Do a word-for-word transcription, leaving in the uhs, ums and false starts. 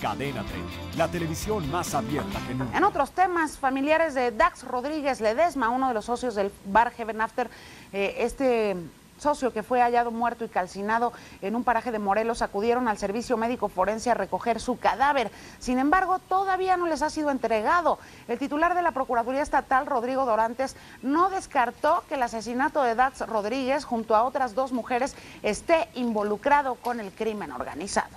Cadena tres, la televisión más abierta que nunca. En otros temas, familiares de Dax Rodríguez Ledesma, uno de los socios del bar Heaven After, eh, este socio que fue hallado muerto y calcinado en un paraje de Morelos, acudieron al servicio médico forense a recoger su cadáver. Sin embargo, todavía no les ha sido entregado. El titular de la Procuraduría Estatal, Rodrigo Dorantes, no descartó que el asesinato de Dax Rodríguez junto a otras dos mujeres esté involucrado con el crimen organizado.